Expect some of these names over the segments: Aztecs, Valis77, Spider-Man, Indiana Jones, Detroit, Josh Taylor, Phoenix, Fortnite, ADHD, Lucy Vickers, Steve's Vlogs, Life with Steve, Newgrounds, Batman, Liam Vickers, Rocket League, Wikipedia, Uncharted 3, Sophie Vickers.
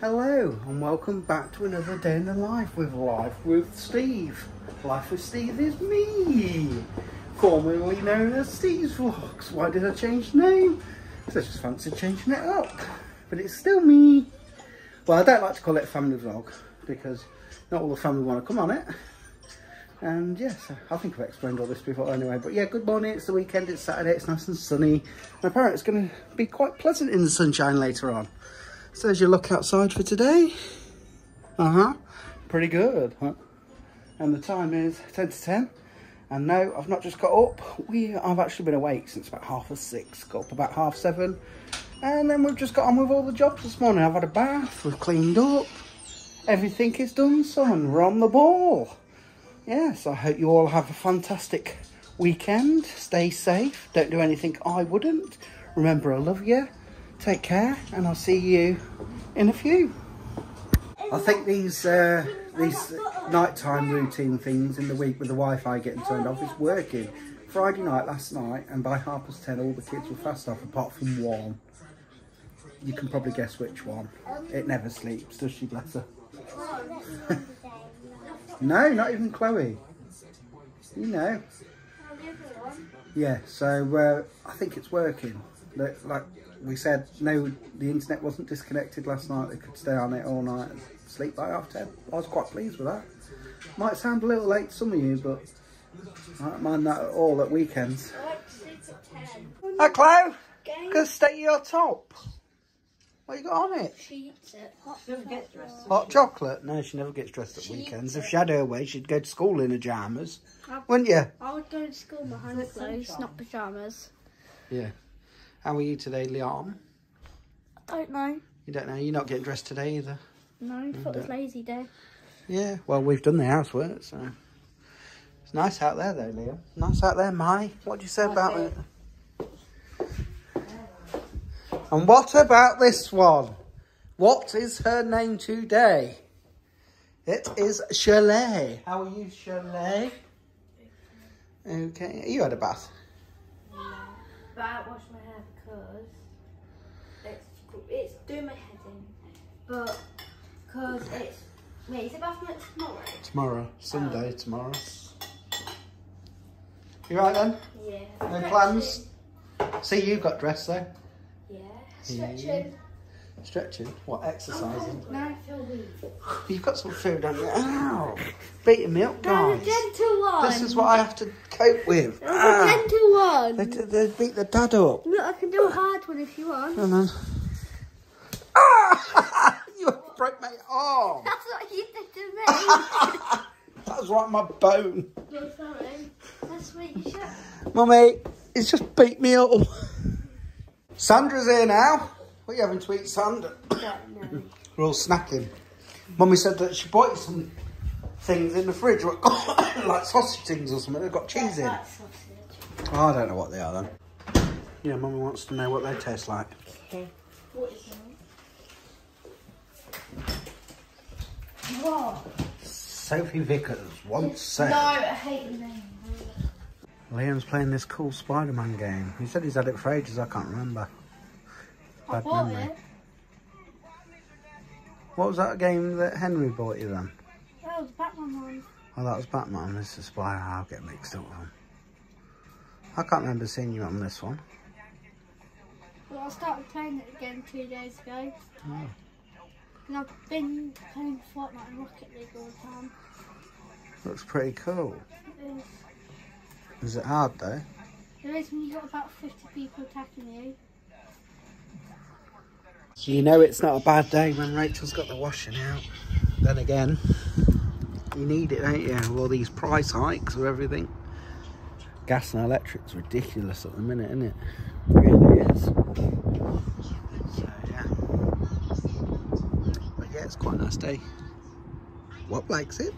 Hello and welcome back to another day in the Life with Steve. Life with Steve is me, formerly known as Steve's Vlogs. Why did I change the name? Because I just fancied changing it up, but it's still me. Well, I don't like to call it a family vlog because not all the family want to come on it. And yes, I think I've explained all this before anyway. But yeah, good morning, it's the weekend, it's Saturday, it's nice and sunny. And apparently it's going to be quite pleasant in the sunshine later on. So there's your look outside for today. Pretty good, huh? And the time is 10 to 10. And no, I've not just got up. I've actually been awake since about 6:30, got up about 7:30. And then we've just got on with all the jobs this morning. I've had a bath, we've cleaned up. Everything is done, son, we're on the ball. Yes, I hope you all have a fantastic weekend. Stay safe, don't do anything I wouldn't. Remember, I love you. Take care, and I'll see you in a few. I think these nighttime routine things in the week with the Wi-Fi getting turned off is working. Friday night, last night, and by 10:30, all the kids were fast off, apart from one. You can probably guess which one. It never sleeps, does she, bless her? No, not even Chloe. You know. Yeah, so I think it's working. Like we said, no, the internet wasn't disconnected last night. They could stay on it all night and sleep by 10:30. I was quite pleased with that. Might sound a little late to some of you, but I don't mind that at all at weekends. Hi, Chloe. Go stay your top. What you got on it? She eats it. Hot chocolate? No, she never gets dressed at weekends. If she had her way, she'd go to school in her pyjamas. Wouldn't you? I would go to school behind the clothes, not pyjamas. Yeah. How are you today, Liam? I don't know. You don't know? You're not getting dressed today either? No, I thought it was lazy day. Yeah, well, we've done the housework, so... It's nice out there, though, Liam. Nice out there, Mai. What do you say about it? And what about this one? What is her name today? It is Shirley. How are you, Shirley? Okay, you had a bath. No, but I don't wash my hair because it's doing my head in. But because it's wait, is it bath night tomorrow? Tomorrow, Sunday, tomorrow. You right then? Yeah. No plans. See, you got dressed though. Yeah. Stretching. Stretching? What, exercising? Now I feel weak. You've got some food, haven't you? Ow! Beating me up, guys. Gentle one. This is what I have to cope with. Gentle one. They beat the dad up. Look, I can do a hard one if you want. Come on. Ah! You broke my arm. That's what you did to me. That was right in my bone. No, sorry. That's what you should. Mummy, it's just beat me up. Sandra's here now. What are you having to eat, Sandra? Don't know. We're all snacking. Mummy said that she bought some things in the fridge, like sausage things or something. They've got cheese in. Oh, I don't know what they are then. Yeah, Mummy wants to know what they taste like. Okay. What is that? Wow. Sophie Vickers once said. No, I hate the name. Liam's playing this cool Spider-Man game. He said he's had it for ages, I can't remember. Bad memory. What was that game that Henry bought you then? That was Batman one. Oh, that was Batman. This is why I'll get mixed up then. I can't remember seeing you on this one. Well, I started playing it again 2 days ago. Oh. And I've been playing Fortnite and Rocket League all the time. Looks pretty cool. It is. Is it hard though? It is when you've got about 50 people attacking you. You know it's not a bad day when Rachel's got the washing out. Then again, you need it, don't you? With all these price hikes or everything. Gas and electric's ridiculous at the minute, isn't it? It really is. So yeah. But yeah, it's quite a nice day. What likes it?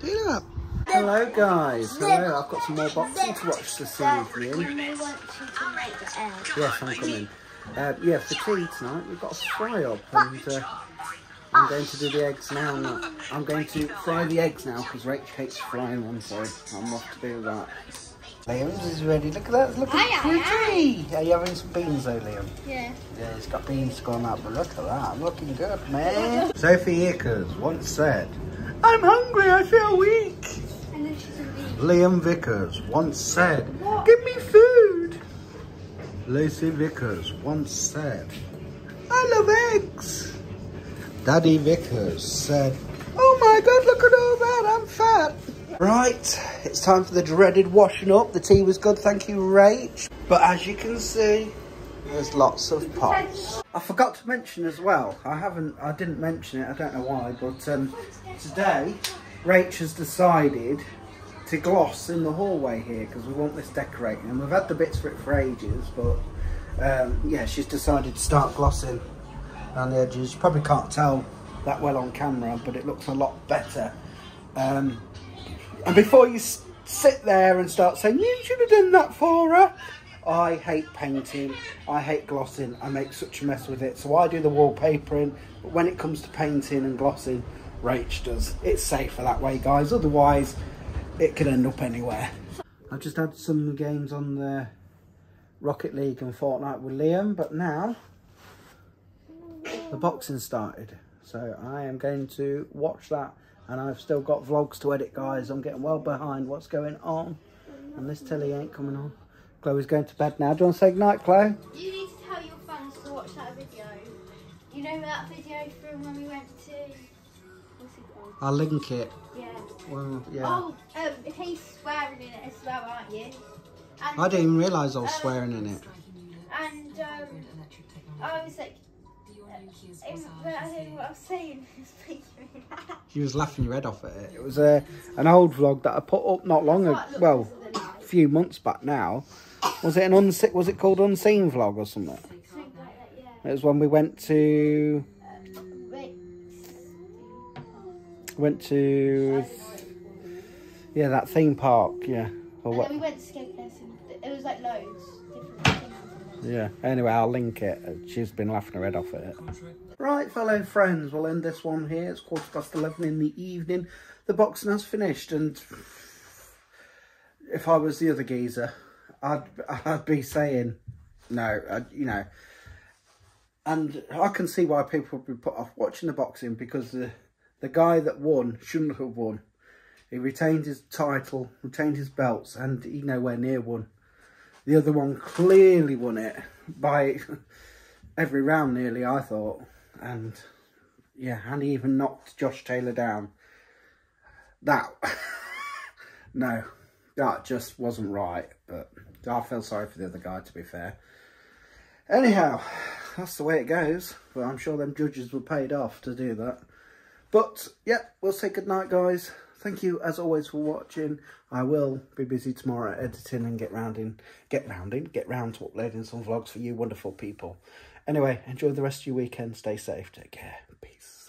Do that. Hello guys, hello, I've got some more boxing to watch this evening. Yes, I'm coming. Yeah, for tea tonight we've got a fry-up and I'm going to do the eggs now. I'm going to fry the eggs now because Rach hates frying one, so I'm off to do that. Liam's is ready. Look at that. Look at the tree. Are you having some beans though, Liam? Yeah. Yeah, it's got beans going up, but look at that. I'm looking good, man. Sophie Vickers once said, "I'm hungry, I feel weak." And then she's a bee. Liam Vickers once said, "What? Give me food." Lucy Vickers once said, "I love eggs." Daddy Vickers said, "Oh my God, look at all that, I'm fat." Right, it's time for the dreaded washing up. The tea was good, thank you, Rach. But as you can see, there's lots of pots. I forgot to mention as well, I didn't mention it, I don't know why, but today, Rach has decided to gloss in the hallway here because we want this decorating. And we've had the bits for it for ages, but yeah, she's decided to start glossing on the edges. You probably can't tell that well on camera, but it looks a lot better. And before you sit there and start saying, "You should have done that for her," I hate painting, I hate glossing, I make such a mess with it. So I do the wallpapering, but when it comes to painting and glossing, Rach does. It's safer that way, guys, otherwise it could end up anywhere. I just had some games on the Rocket League and Fortnite with Liam, but now the boxing started. So I am going to watch that, and I've still got vlogs to edit, guys. I'm getting well behind what's going on, and this telly ain't coming on. Chloe's going to bed now. Do you want to say goodnight, Chloe? You need to tell your fans to watch that video. You know that video from when we went to... What's it called? I'll link it. Yeah. Well, yeah. Oh, he's swearing in it as well, aren't you? And I didn't even realise I was swearing in it. And I was like... She was laughing your head off at it. It was an old vlog that I put up not long ago, well, a few months back now. Was it called Unseen Vlog or something? Something like that, yeah. It was when we went to yeah, that theme park, yeah. Or what? And then we went to skate dancing. It was like loads different things. Yeah. Anyway, I'll link it. She's been laughing her head off at it. Right, fellow friends, we'll end this one here. It's 11:15 in the evening. The boxing has finished, and if I was the other geezer, I'd be saying no, you know. And I can see why people would be put off watching the boxing, because the guy that won shouldn't have won. He retained his title, retained his belts, and he nowhere near won. The other one clearly won it by every round nearly, I thought. And yeah, and he even knocked Josh Taylor down. That, no. That just wasn't right, but I feel sorry for the other guy, to be fair. Anyhow, that's the way it goes, but I'm sure them judges were paid off to do that. But, yeah, we'll say goodnight, guys. Thank you, as always, for watching. I will be busy tomorrow editing and get round to uploading some vlogs for you wonderful people. Anyway, enjoy the rest of your weekend. Stay safe. Take care. Peace.